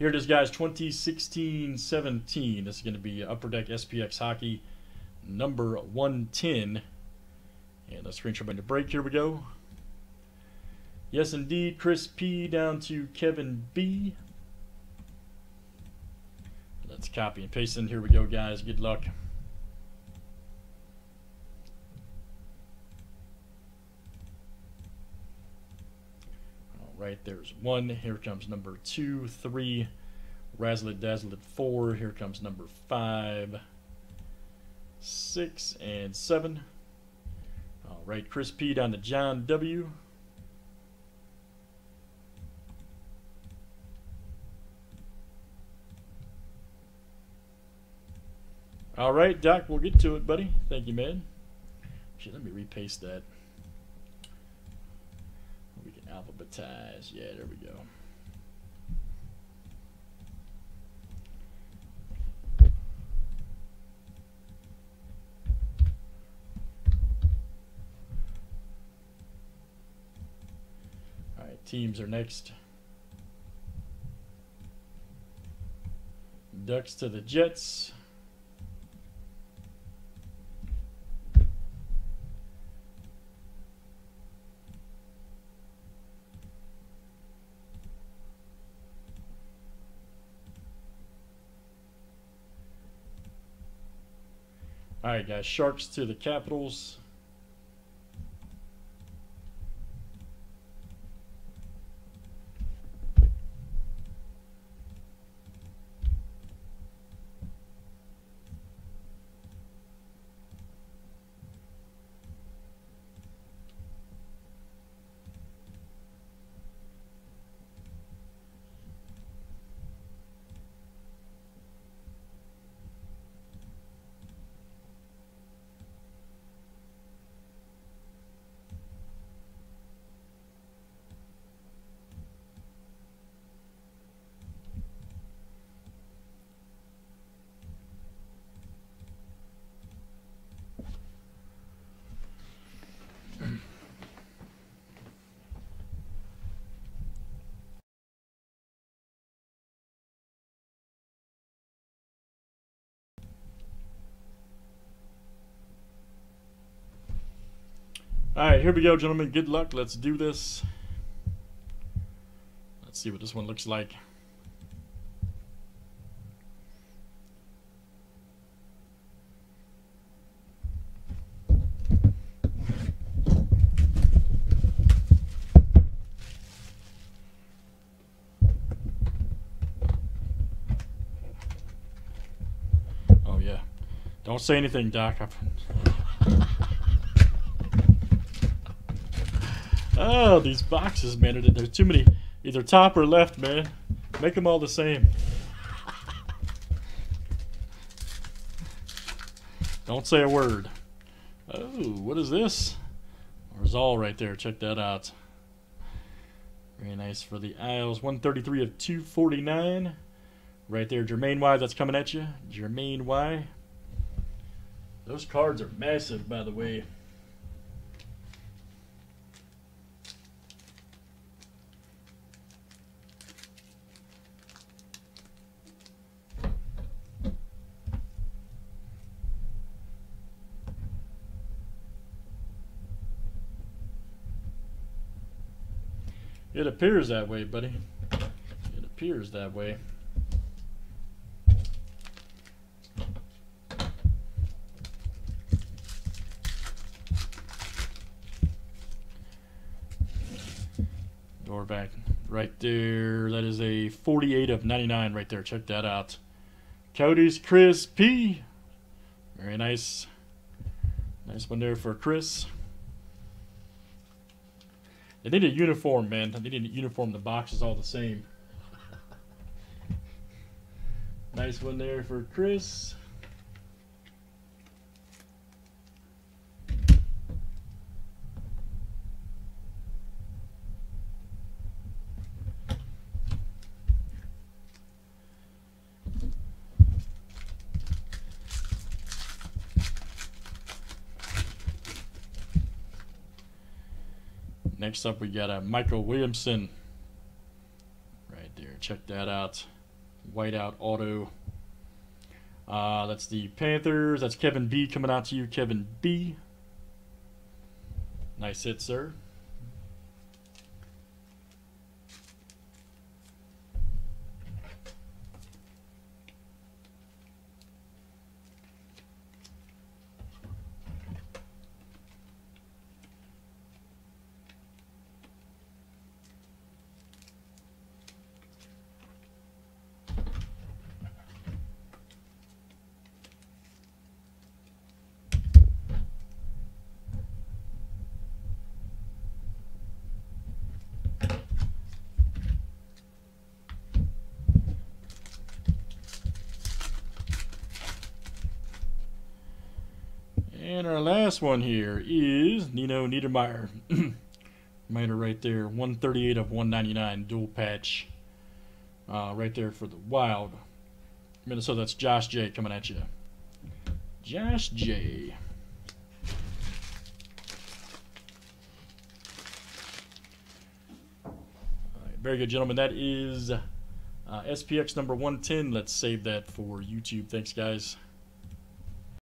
Here it is, guys, 2016-17. This is going to be Upper Deck SPX Hockey number 110. And a screenshot by the break. Here we go. Yes, indeed, Chris P down to Kevin B. Let's copy and paste in. Here we go, guys. Good luck. Right, there's one. Here comes number 2, 3, razzle it, dazzle it, 4. Here comes number 5, 6, and 7. All right, Chris P down to John W. All right, Doc, we'll get to it, buddy. Thank you, man. Actually, let me repaste that. Alphabetize. Yeah, there we go. All right, teams are next. Ducks to the Jets. All right, guys, Sharks to the Capitals. All right, here we go, gentlemen. Good luck. Let's do this. Let's see what this one looks like. Oh, yeah. Don't say anything, Doc. Oh, these boxes, man. There's too many, either top or left, man. Make them all the same. Don't say a word. Oh, what is this? Rizal right there. Check that out. Very nice for the Isles. 133 of 249. Right there, Jermaine Y. That's coming at you. Jermaine Y. Those cards are massive, by the way. It appears that way, buddy. It appears that way. Door back right there. That is a 48 of 99 right there. Check that out. Cody's Chris P. Very nice. Nice one there for Chris. They need a uniform, man. They need a uniform. The box is all the same. Nice one there for Chris. Next up, we got a Michael Williamson right there. Check that out. whiteout auto. That's the Panthers. That's Kevin B coming out to you, Kevin B. Nice hit, sir. And our last one here is Nino Niedermeyer. Reminder right there, 138 of 199 dual patch. Right there for the Wild. Minnesota, that's Josh J coming at you. Josh J. All right, very good, gentlemen. That is SPX number 110. Let's save that for YouTube. Thanks, guys.